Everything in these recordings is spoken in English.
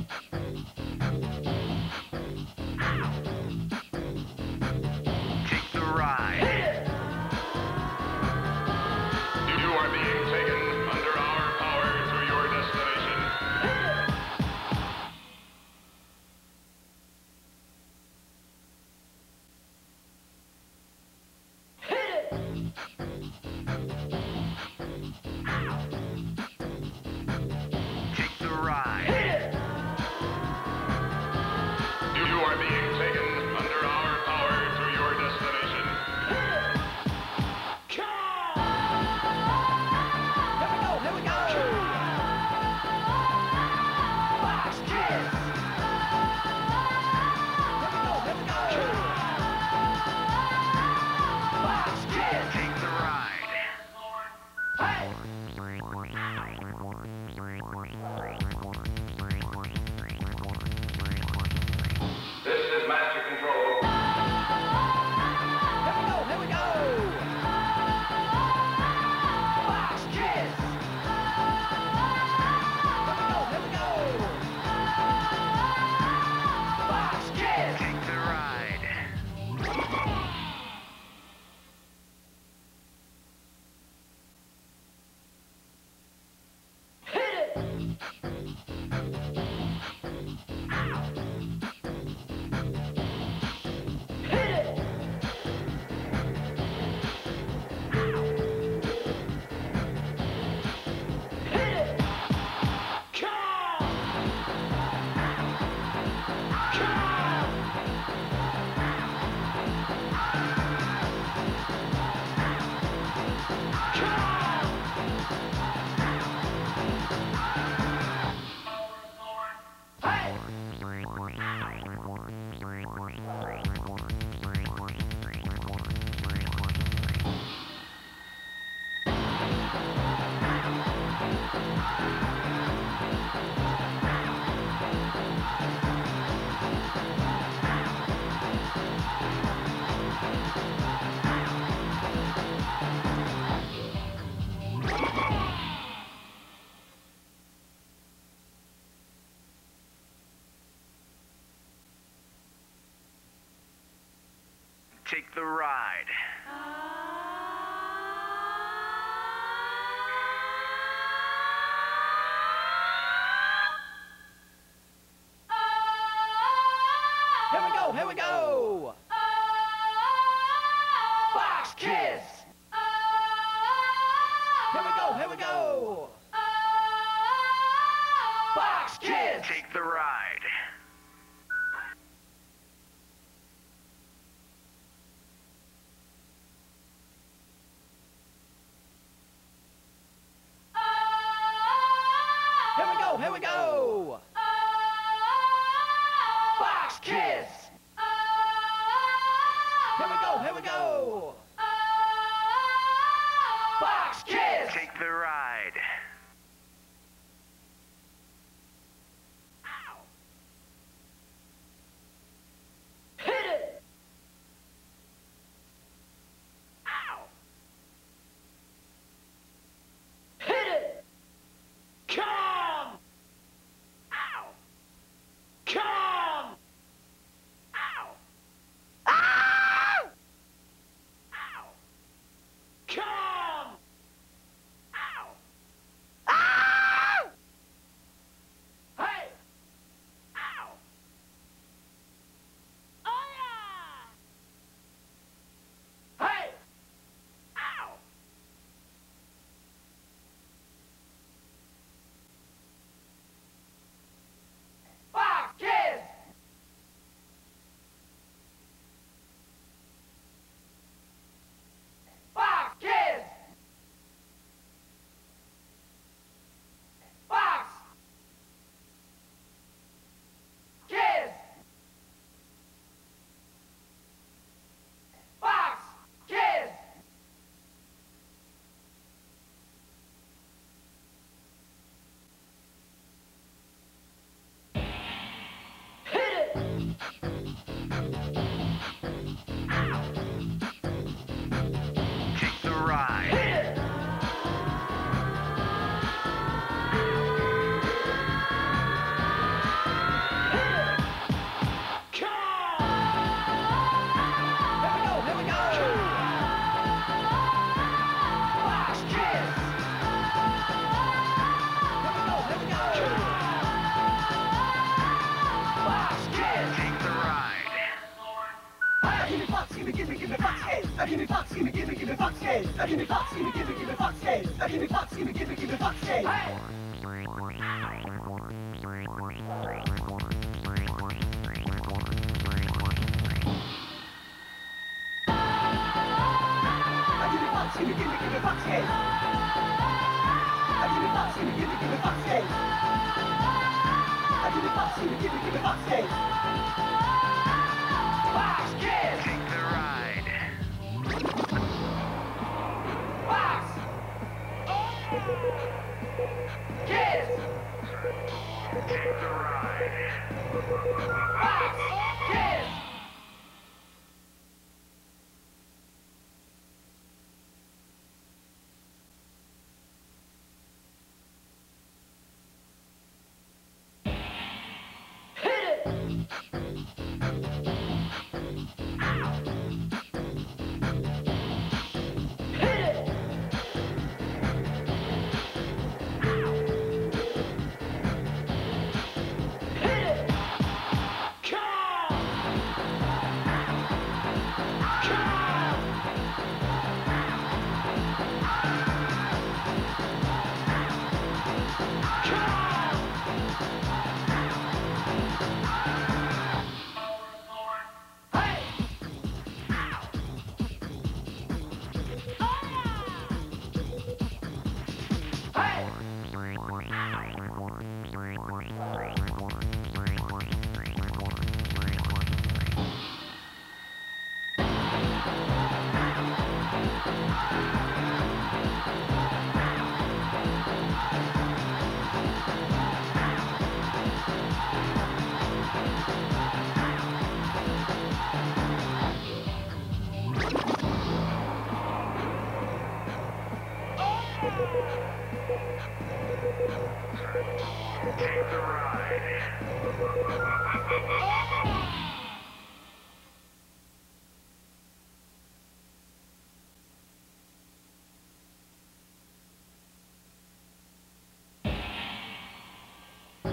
Take the ride. You are being taken under our power to your destination. Take the ride. Here we go, here we go! Fox Kids! Here we go, here we go! Fox Kids! Take the ride. Here we go! Fox Kids! Here we go, here we go! Fox Kids! Take the ride. Give me Fox, give me Fox Kids. Give me Fox, give me Fox Kids. Give me Fox Kids. Give me Fox, give me Fox Kids. Give me Fox, give me Fox Kids. Fox Kids. Take the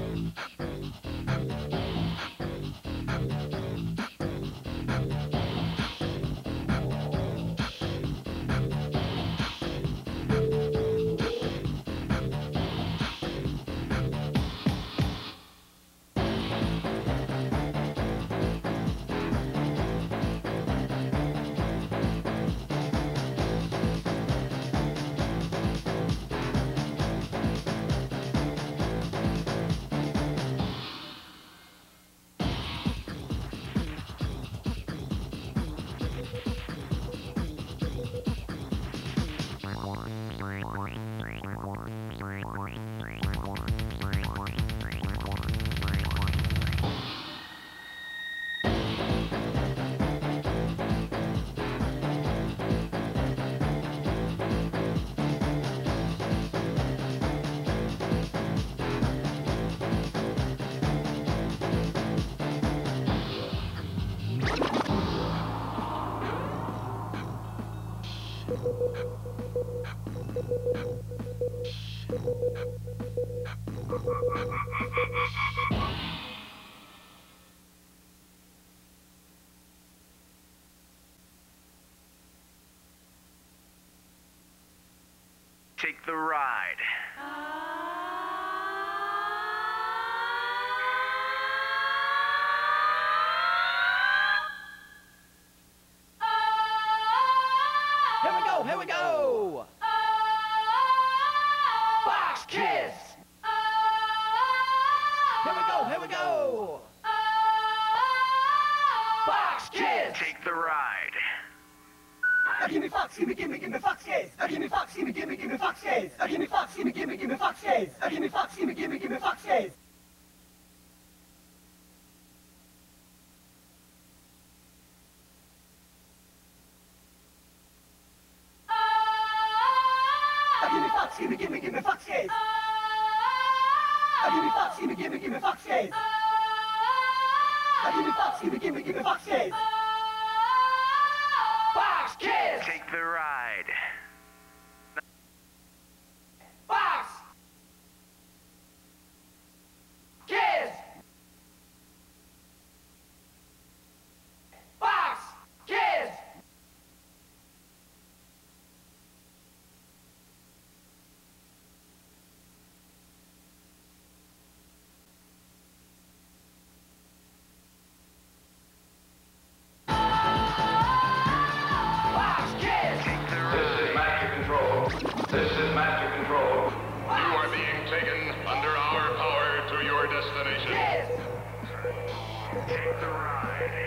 ride. Kids! Take the ride. Fox Kids! Take the ride. Take the ride. Here we go! Fox Kids! Here we go! Fox Kids! Take the ride. Give me Fox, give me Fox Kids. Give me Fox, give me Fox Kids. Give me Fox, give me Fox Kids. Give me Fox, give me Fox Kids. Give me Fox Kids. Give me Fox, give me Fox Kids. Give me Fox, give me Fox Kids. Fox Kids! Take the ride. Fox Kids! Fox Kids! This is Master Control. You are being taken under our power to your destination. Take the ride.